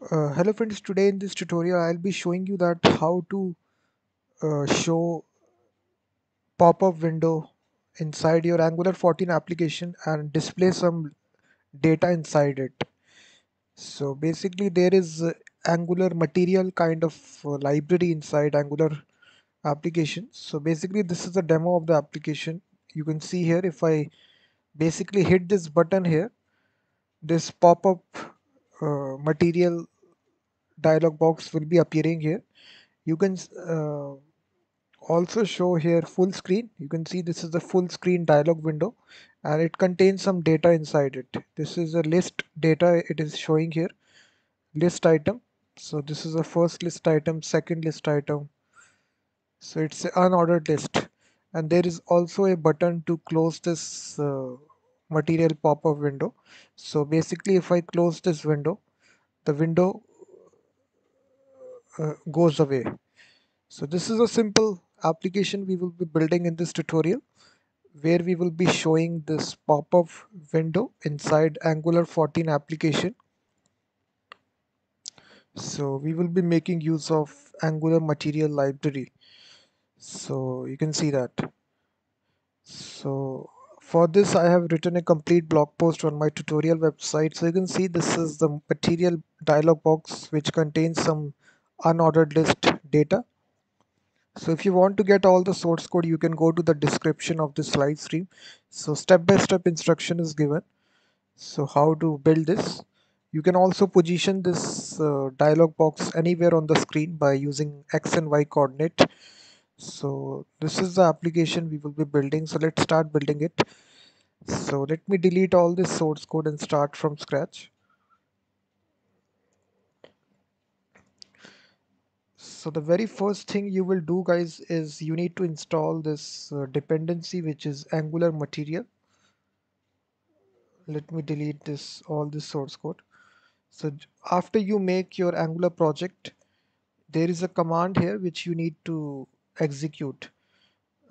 Hello friends, today in this tutorial I'll be showing you that how to show pop-up window inside your Angular 14 application and display some data inside it. So basically there is Angular Material kind of library inside Angular application. So basically this is a demo of the application. You can see here, if I basically hit this button here, this pop-up material dialog box will be appearing here. You can also show here full screen. You can see this is the full screen dialog window and it contains some data inside it. This is a list data, it is showing here, list item. So this is the first list item, second list item. So it's an unordered list, and there is also a button to close this material pop-up window. So basically if I close this window, the window goes away. So this is a simple application we will be building in this tutorial, where we will be showing this pop-up window inside Angular 14 application. So we will be making use of Angular Material library. So you can see that. So for this I have written a complete blog post on my tutorial website. So you can see this is the material dialog box which contains some unordered list data. So if you want to get all the source code, you can go to the description of this live stream. So step by step instruction is given. So how to build this. You can also position this dialog box anywhere on the screen by using X and Y coordinate. So this is the application we will be building. So let's start building it. So let me delete all this source code and start from scratch. So the very first thing you will do, guys, is you need to install this dependency, which is Angular Material. Let me delete this, all this source code. So after you make your Angular project, there is a command here which you need to execute.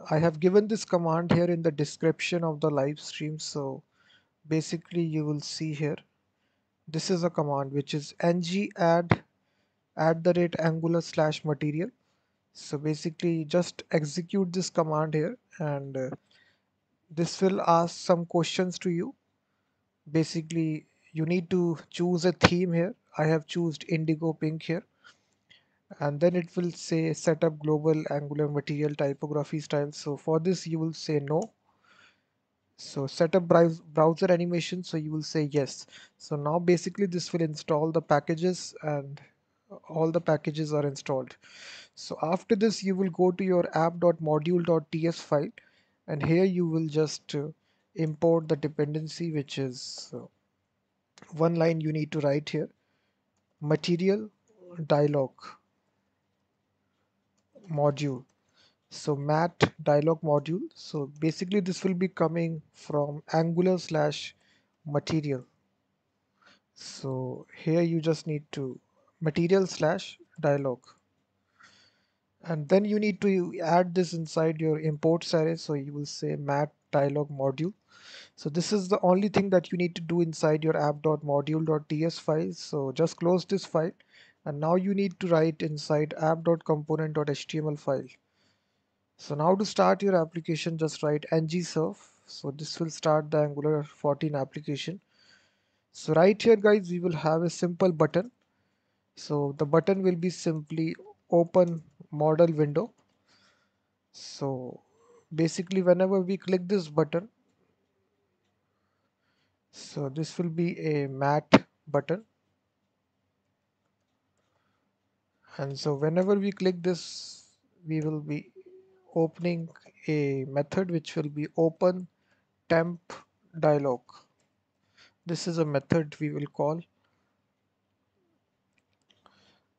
I have given this command here in the description of the live stream. So basically you will see here, this is a command which is ng add @angular/material. So basically just execute this command here, and this will ask some questions to you. Basically you need to choose a theme here. I have chosen indigo pink here. And then it will say set up global Angular Material typography style. So for this you will say no. So set up browser animation, so you will say yes. So now basically this will install the packages, and all the packages are installed. So after this you will go to your app.module.ts file, and here you will just import the dependency, which is one line you need to write here, material dialog module. So MatDialogModule. So basically this will be coming from Angular/material. So here you just need to material/dialog, and then you need to add this inside your imports array. So you will say MatDialogModule. So this is the only thing that you need to do inside your app.module.ts file. So just close this file, and now you need to write inside app.component.html file. So now to start your application, just write ngServe. So this will start the Angular 14 application. So right here, guys, we will have a simple button. So the button will be simply open model window. So basically whenever we click this button, so this will be a matte button. And so whenever we click this, we will be opening a method which will be open temp dialog. This is a method we will call.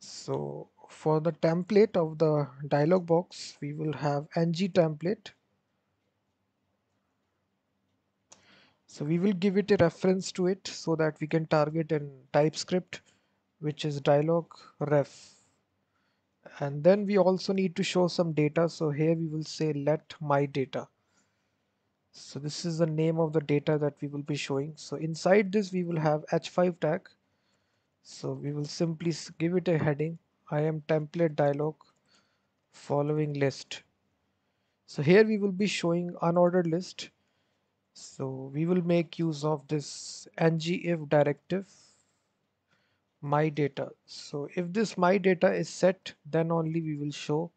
So for the template of the dialog box, we will have ngTemplate. So we will give it a reference to it so that we can target in TypeScript, which is DialogRef. And then we also need to show some data. So here we will say let my data. So this is the name of the data that we will be showing. So inside this we will have h5 tag. So we will simply give it a heading, I am template dialog following list. So here we will be showing unordered list. So we will make use of this ngIf directive, my data. So if this my data is set, then only we will show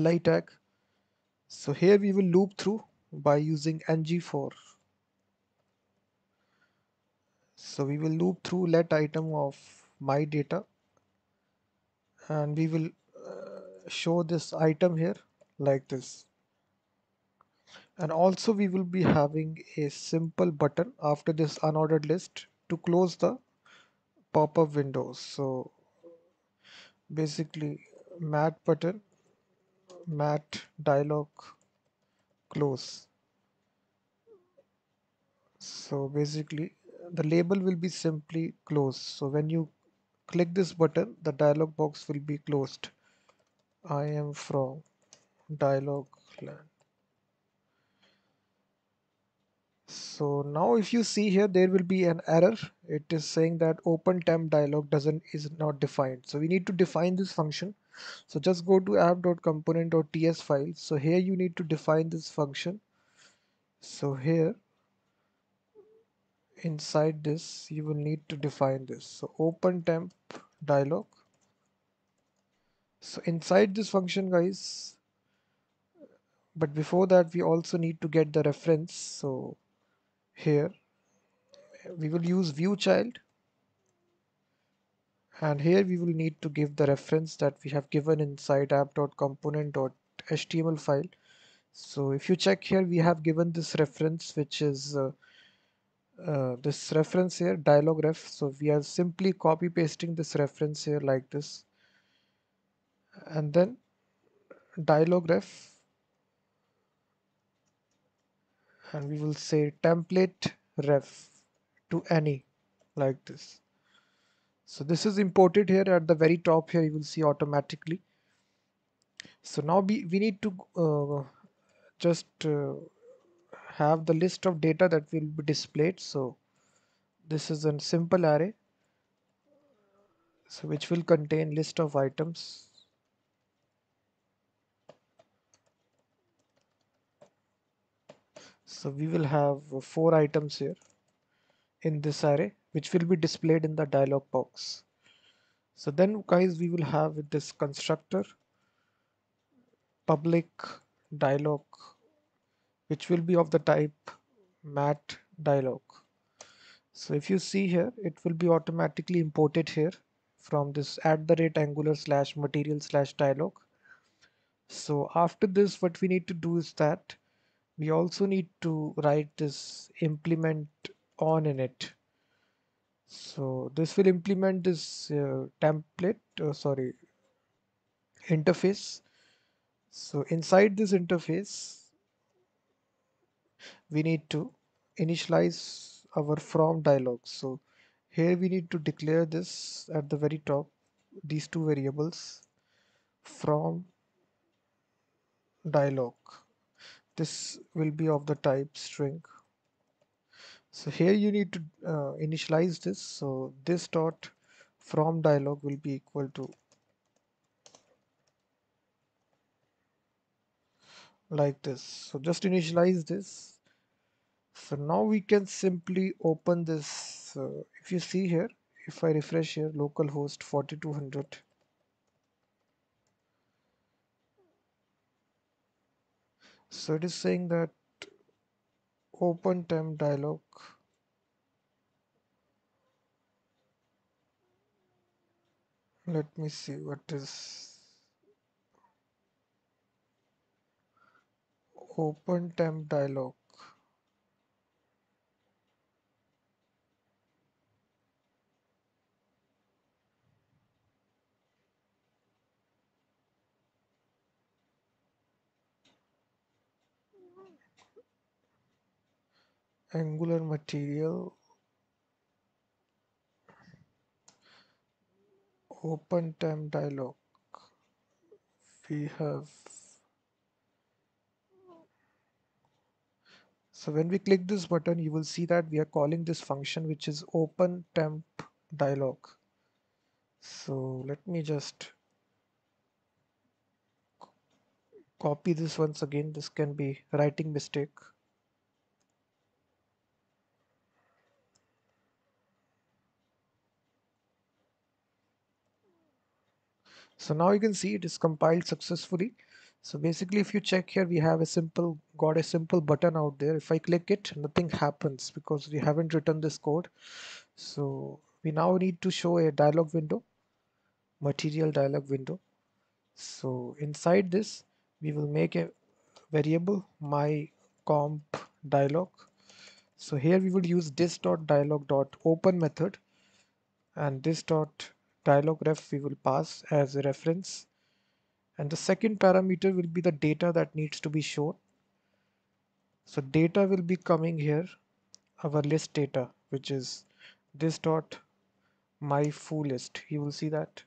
li tag. So here we will loop through by using ngFor. So we will loop through let item of my data, and we will show this item here like this. And also we will be having a simple button after this unordered list to close the pop-up window. So basically mat button, mat dialog close. So basically the label will be simply close. So when you click this button, the dialog box will be closed. I am from dialog land. So now if you see here, there will be an error. It is saying that open temp dialog is not defined. So we need to define this function. So just go to app.component.ts file. So here you need to define this function. So here inside this you will need to define this. So open temp dialog. So inside this function, guys, but before that we also need to get the reference. So here we will use ViewChild, and here we will need to give the reference that we have given inside app.component.html file. So if you check here, we have given this reference, which is this reference here, DialogRef. So we are simply copy pasting this reference here like this, and then DialogRef, and we will say template ref to any like this. So this is imported here at the very top. Here you will see automatically. So now we need to have the list of data that will be displayed. So this is a simple array, so which will contain list of items. So we will have 4 items here in this array, which will be displayed in the dialog box. So then guys, we will have this constructor public dialog, which will be of the type mat dialog. So if you see here, it will be automatically imported here from this @angular/material/dialog. So after this, what we need to do is that we also need to write this implement on in it. So this will implement this interface. So inside this interface, we need to initialize our from dialog. So here we need to declare this at the very top, these 2 variables, from dialog. This will be of the type string. So here you need to initialize this. So this dot from dialog will be equal to like this. So just initialize this. So now we can simply open this. If you see here, if I refresh here, localhost 4200. So it is saying that open temp dialog. Let me see what is open temp dialog. Angular material open temp dialog. We have, So when we click this button, you will see that we are calling this function, which is open temp dialog. So let me just copy this once again. This can be a writing mistake. So now you can see it is compiled successfully. So basically, if you check here, we have got a simple button out there. If I click it, nothing happens because we haven't written this code. So we now need to show a dialog window, material dialog window. So inside this, we will make a variable my comp dialog. So here we will use this.dialog.open method, and this.dialogref we will pass as a reference, and the second parameter will be the data that needs to be shown. So data will be coming here, our list data, which is this dot my full list. You will see that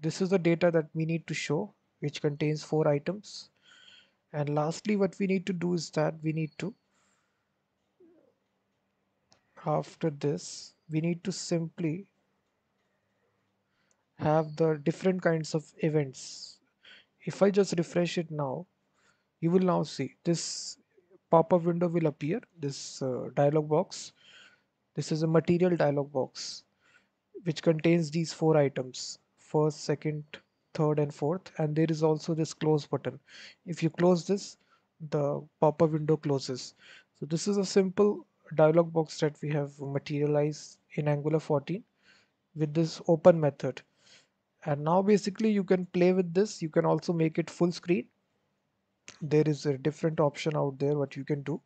this is the data that we need to show, which contains 4 items. And lastly, what we need to do is that we need to, after this, we need to simply have the different kinds of events. If I just refresh it now, you will now see this pop-up window will appear, this dialog box. This is a material dialog box which contains these 4 items, first, second, third and fourth, and there is also this close button. If you close this, the pop-up window closes. So this is a simple dialog box that we have materialized in Angular 14 with this open method. And now basically you can play with this. You can also make it full screen. There is a different option out there what you can do.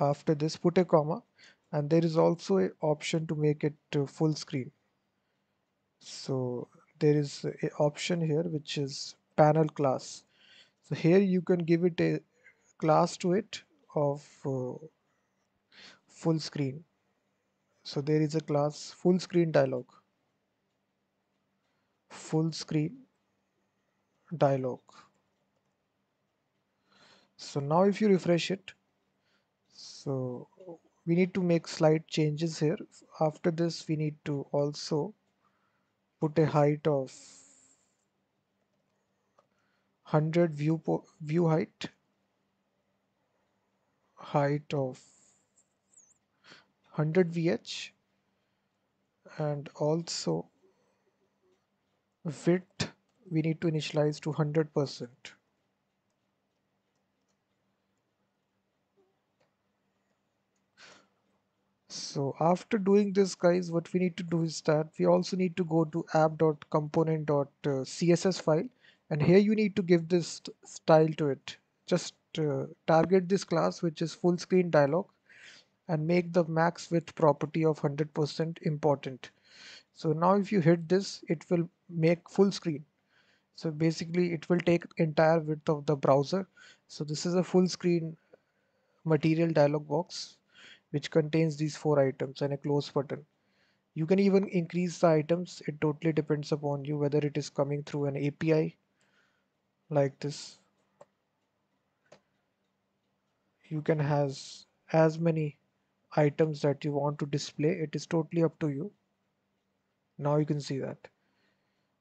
After this, put a comma, and there is also an option to make it full screen. So there is an option here which is panel class. So here you can give it a class to it of full screen. So there is a class full screen dialog. Full screen dialog. So now if you refresh it, so we need to make slight changes here. After this, we need to also put a height of 100 view height, height of 100 VH, and also width we need to initialize to 100%. So after doing this, guys, what we need to do is that we also need to go to app.component.css file, and here you need to give this style to it. Just target this class which is full screen dialog and make the max width property of 100% important. So now if you hit this, it will make full screen. So basically it will take entire width of the browser. So this is a full screen material dialog box which contains these 4 items and a close button. You can even increase the items. It totally depends upon you whether it is coming through an API like this. You can have as many items that you want to display. It is totally up to you. Now you can see that.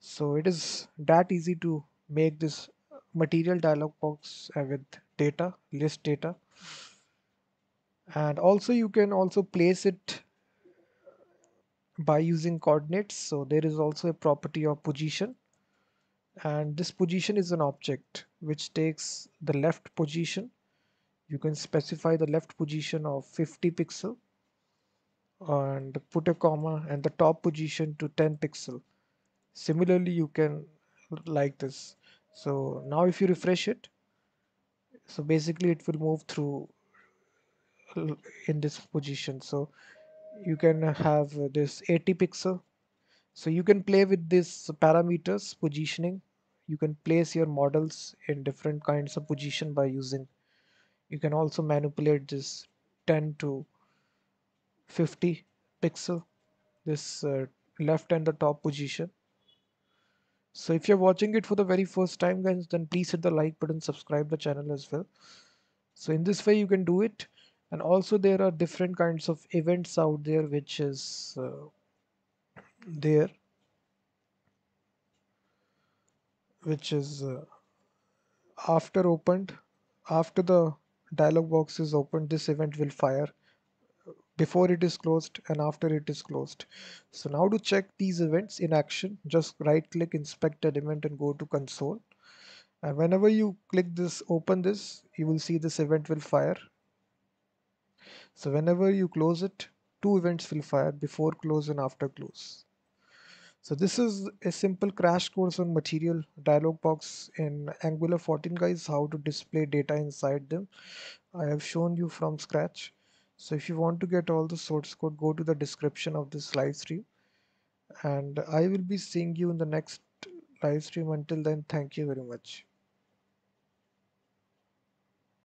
So it is that easy to make this material dialog box with data, list data. And also you can also place it by using coordinates. So there is also a property of position, and this position is an object which takes the left position. You can specify the left position of 50 pixel and put a comma, and the top position to 10 pixel. Similarly, you can like this. So now if you refresh it, so basically it will move through in this position. So you can have this 80 pixel. So you can play with these parameters, positioning. You can place your models in different kinds of position by using. You can also manipulate this 10 to 50 pixel, this left and the top position. So if you're watching it for the very first time, guys, then please hit the like button, subscribe the channel as well. So in this way you can do it. And also there are different kinds of events out there which is after opened, after the dialog box is opened, this event will fire before it is closed and after it is closed. So now to check these events in action, just right click, inspect element, and go to console. And whenever you click this, open this, you will see this event will fire. So whenever you close it, two events will fire, before close and after close. So this is a simple crash course on Material dialog box in Angular 14 guys, how to display data inside them. I have shown you from scratch. So if you want to get all the source code, go to the description of this live stream. And I will be seeing you in the next live stream. Until then, thank you very much.